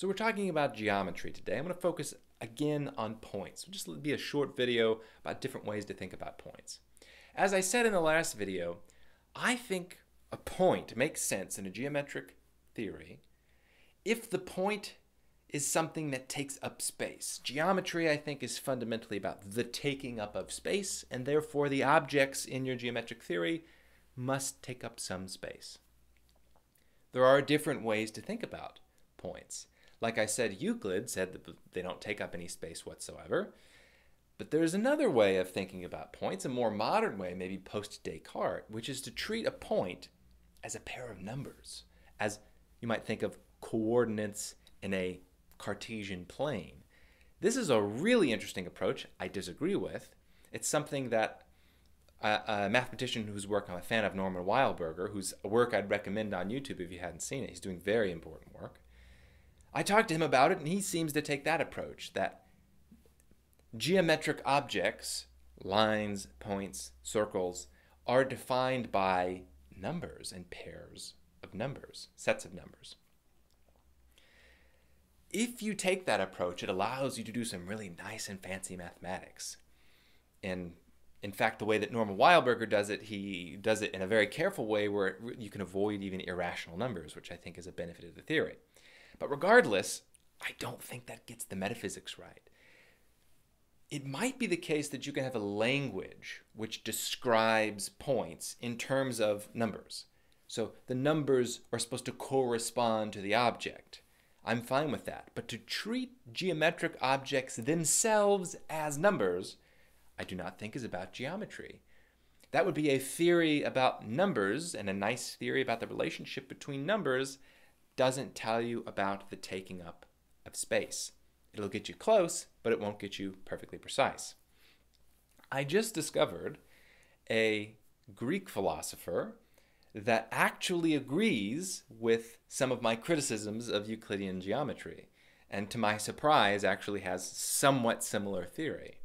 So we're talking about geometry today. I'm going to focus again on points. It'll just be a short video about different ways to think about points. As I said in the last video, I think a point makes sense in a geometric theory if the point is something that takes up space. Geometry, I think, is fundamentally about the taking up of space, and therefore the objects in your geometric theory must take up some space. There are different ways to think about points. Like I said, Euclid said that they don't take up any space whatsoever. But there's another way of thinking about points, a more modern way, maybe post-Descartes, which is to treat a point as a pair of numbers, as you might think of coordinates in a Cartesian plane. This is a really interesting approach I disagree with. It's something that a mathematician whose work I'm a fan of, Norman Wildberger, whose work I'd recommend on YouTube if you hadn't seen it. He's doing very important work. I talked to him about it, and he seems to take that approach, that geometric objects, lines, points, circles, are defined by numbers and pairs of numbers, sets of numbers. If you take that approach, it allows you to do some really nice and fancy mathematics. And in fact, the way that Norman Wildberger does it, he does it in a very careful way where you can avoid even irrational numbers, which I think is a benefit of the theory. But regardless, I don't think that gets the metaphysics right. It might be the case that you can have a language which describes points in terms of numbers. So the numbers are supposed to correspond to the object. I'm fine with that. But to treat geometric objects themselves as numbers, I do not think is about geometry. That would be a theory about numbers, and a nice theory about the relationship between numbers doesn't tell you about the taking up of space. It'll get you close, but it won't get you perfectly precise. I just discovered a Greek philosopher that actually agrees with some of my criticisms of Euclidean geometry, and to my surprise actually has somewhat similar theory.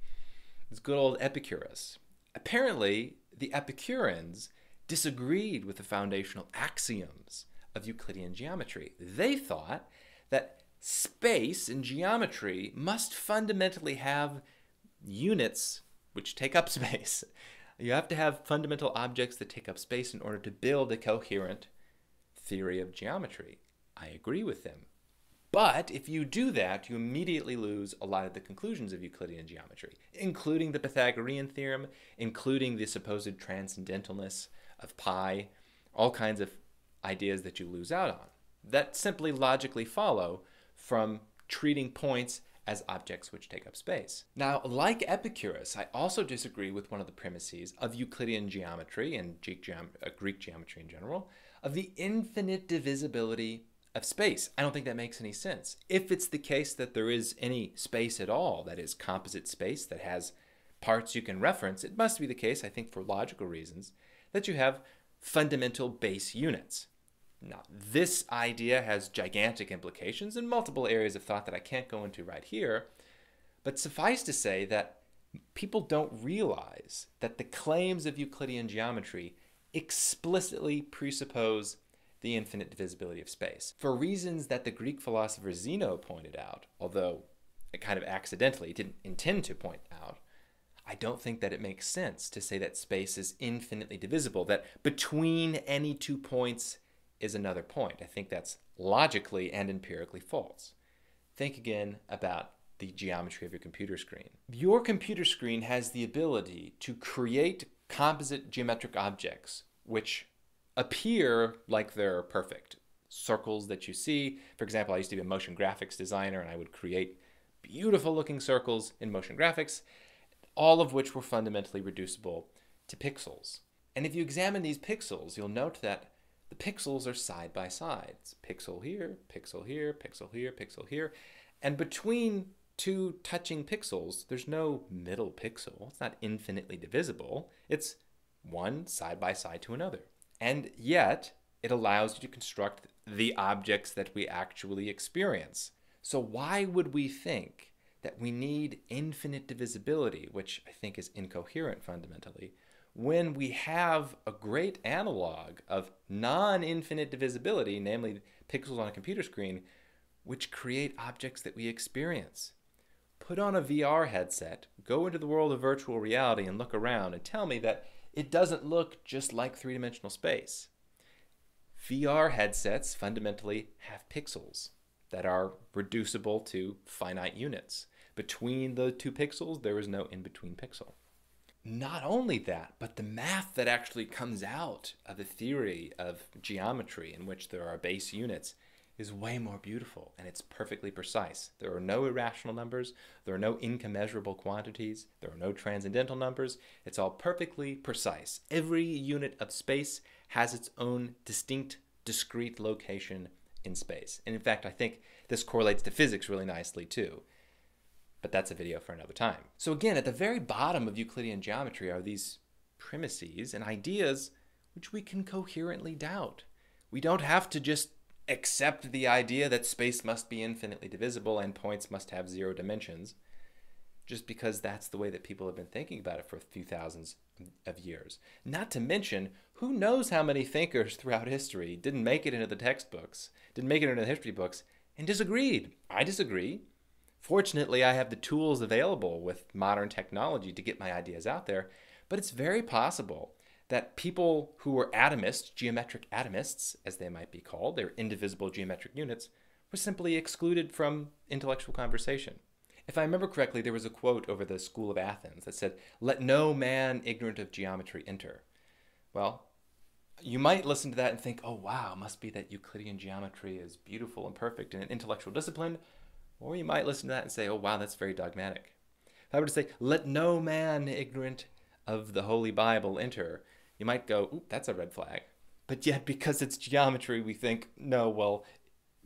It's good old Epicurus. Apparently, the Epicureans disagreed with the foundational axioms of Euclidean geometry. They thought that space in geometry must fundamentally have units which take up space. You have to have fundamental objects that take up space in order to build a coherent theory of geometry. I agree with them. But if you do that, you immediately lose a lot of the conclusions of Euclidean geometry, including the Pythagorean theorem, including the supposed transcendentalness of pi, all kinds of ideas that you lose out on. That simply logically follow from treating points as objects which take up space. Now, like Epicurus, I also disagree with one of the premises of Euclidean geometry and Greek geometry in general, of the infinite divisibility of space. I don't think that makes any sense. If it's the case that there is any space at all that is composite space that has parts you can reference, it must be the case, I think for logical reasons, that you have fundamental base units. Now, this idea has gigantic implications in multiple areas of thought that I can't go into right here, but suffice to say that people don't realize that the claims of Euclidean geometry explicitly presuppose the infinite divisibility of space. For reasons that the Greek philosopher Zeno pointed out, although it kind of accidentally didn't intend to point out, I don't think that it makes sense to say that space is infinitely divisible, that between any two points is another point. I think that's logically and empirically false. Think again about the geometry of your computer screen. Your computer screen has the ability to create composite geometric objects which appear like they're perfect. Circles that you see. For example, I used to be a motion graphics designer, and I would create beautiful looking circles in motion graphics, all of which were fundamentally reducible to pixels. And if you examine these pixels, you'll note that the pixels are side by side. It's pixel here, pixel here, pixel here, pixel here. And between two touching pixels, there's no middle pixel. It's not infinitely divisible. It's one side by side to another. And yet, it allows you to construct the objects that we actually experience. So why would we think that we need infinite divisibility, which I think is incoherent fundamentally, when we have a great analog of non-infinite divisibility, namely pixels on a computer screen, which create objects that we experience. Put on a VR headset, go into the world of virtual reality and look around and tell me that it doesn't look just like three-dimensional space. VR headsets fundamentally have pixels that are reducible to finite units. Between the two pixels, there is no in-between pixel. Not only that, but the math that actually comes out of the theory of geometry in which there are base units is way more beautiful, and it's perfectly precise. There are no irrational numbers. There are no incommensurable quantities. There are no transcendental numbers. It's all perfectly precise. Every unit of space has its own distinct, discrete location in space. And in fact, I think this correlates to physics really nicely too. But that's a video for another time. So again, at the very bottom of Euclidean geometry are these premises and ideas which we can coherently doubt. We don't have to just accept the idea that space must be infinitely divisible and points must have zero dimensions, just because that's the way that people have been thinking about it for a few thousands of years. Not to mention, who knows how many thinkers throughout history didn't make it into the textbooks, didn't make it into the history books, and disagreed. I disagree. Fortunately, I have the tools available with modern technology to get my ideas out there, but it's very possible that people who were atomists, geometric atomists, as they might be called, they're indivisible geometric units, were simply excluded from intellectual conversation. If I remember correctly, there was a quote over the School of Athens that said, "Let no man ignorant of geometry enter." Well, you might listen to that and think, oh wow, must be that Euclidean geometry is beautiful and perfect in an intellectual discipline. Or you might listen to that and say, oh wow, that's very dogmatic. If I were to say, let no man ignorant of the Holy Bible enter, you might go, oop, that's a red flag. But yet, because it's geometry, we think, no, well,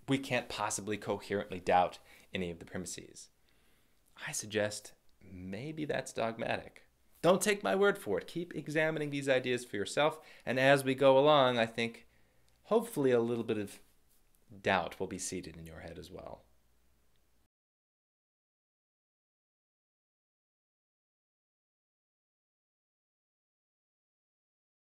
we can't possibly coherently doubt any of the premises. I suggest maybe that's dogmatic. Don't take my word for it. Keep examining these ideas for yourself. And as we go along, I think hopefully a little bit of doubt will be seated in your head as well.